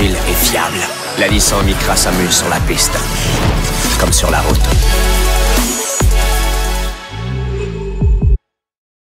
agile et fiable. La Nissan Micra s'amuse sur la piste, comme sur la route.